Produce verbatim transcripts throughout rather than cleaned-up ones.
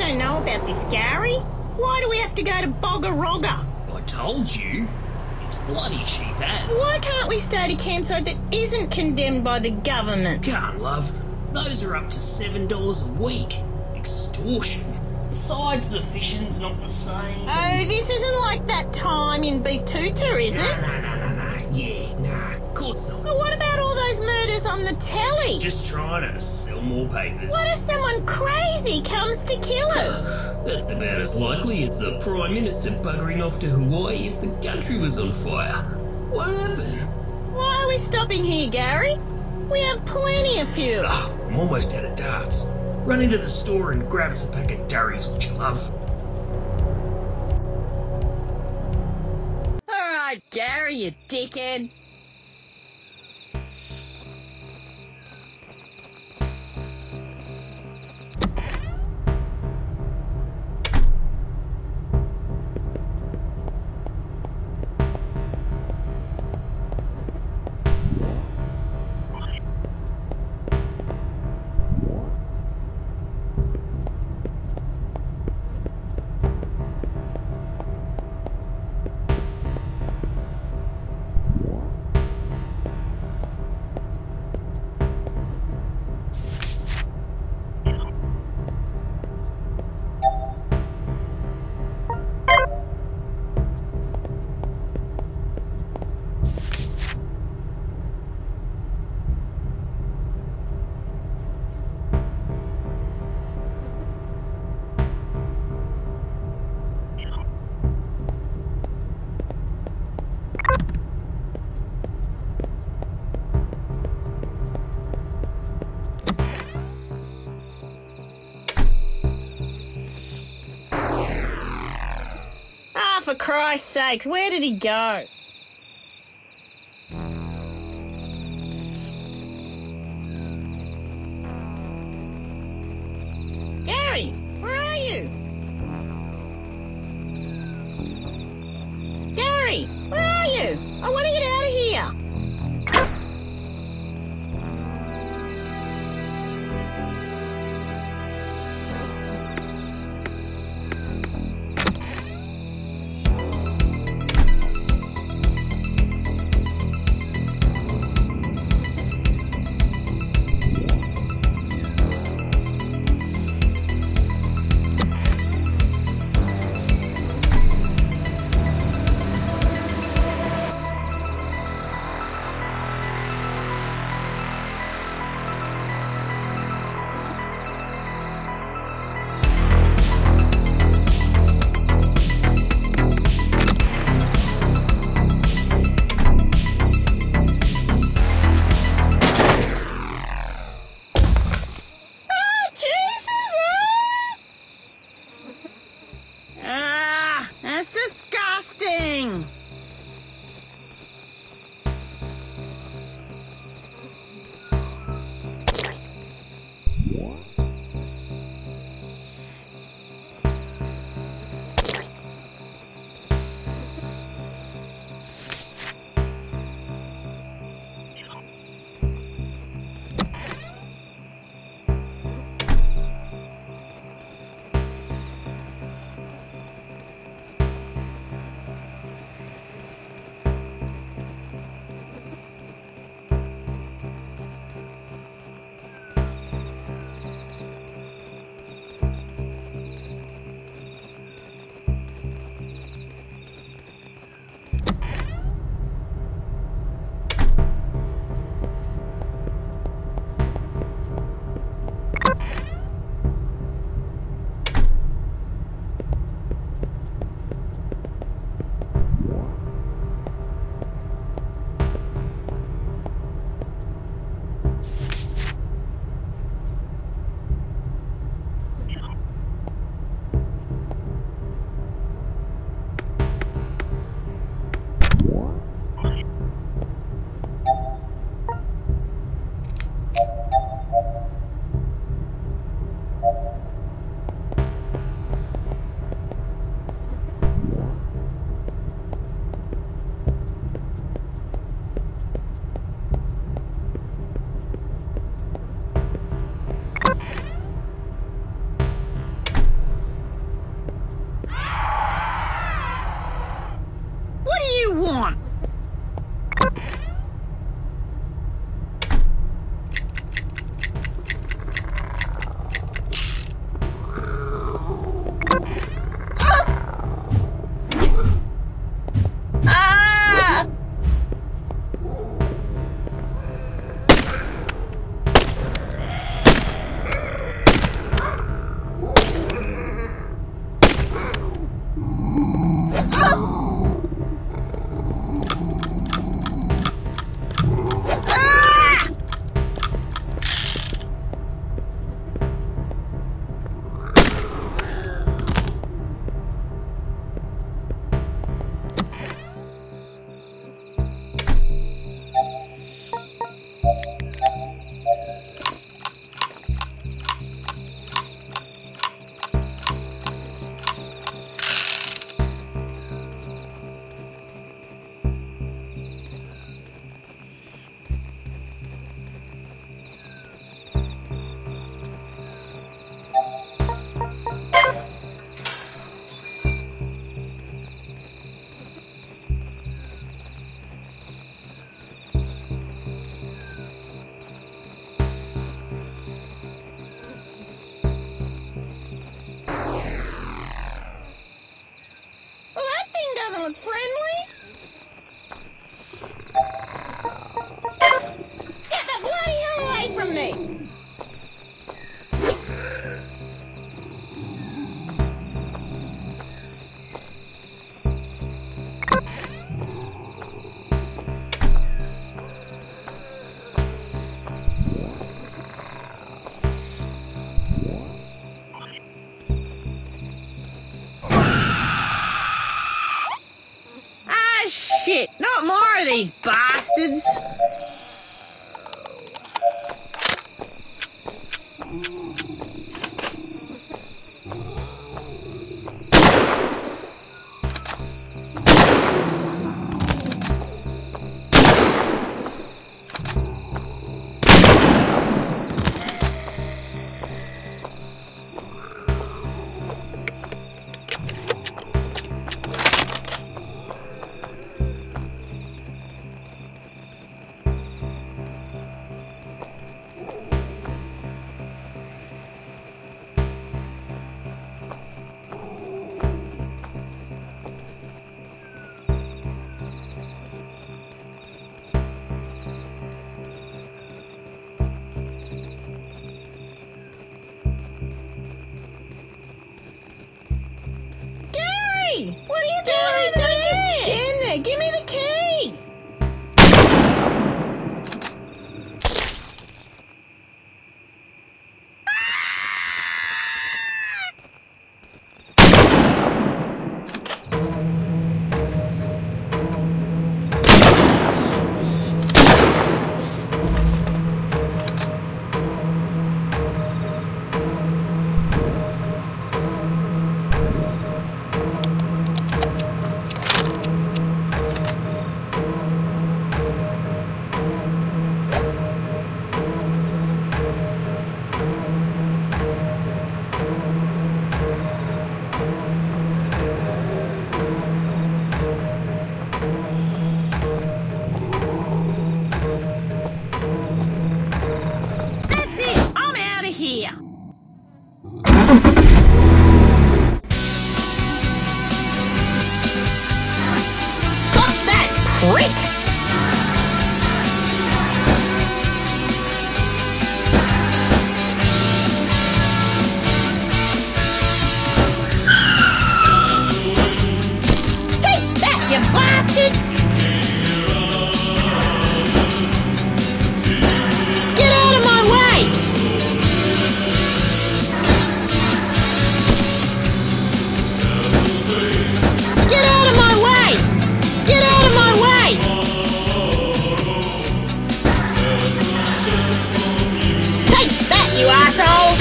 don't know about this, Gary. Why do we have to go to Boggaroga? I told you. It's bloody cheap, that. Why can't we stay at a campsite that isn't condemned by the government? Can't, love. Those are up to seven dollars a week. Extortion. Besides, the fishing's not the same. Oh, this isn't like that time in Betoota, is it? No, no, no, no, no. Yeah, nah, of course not. But what about all those murders on the telly? Just trying to sell more papers. What if someone crazy comes to kill us? That's about as likely as the Prime Minister buggering off to Hawaii if the country was on fire. What happened? Why are we stopping here, Gary? We have plenty of fuel. Oh, I'm almost out of darts. Run into the store and grab us a pack of durries, would you, love? Alright, Gary, you dickhead. For Christ's sake, where did he go? Gary, where are you? Gary, where are you? I want to get out of dog friendly? Get the bloody hell away from me! Shit, not more of these bastards! What are you doing? Don't just stand there. Give me the keys. Prick! Take that, you assholes!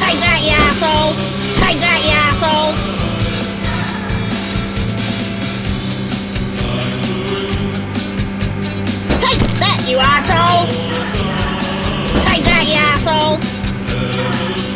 Take that, you assholes! Take that, you assholes! Take that, you assholes!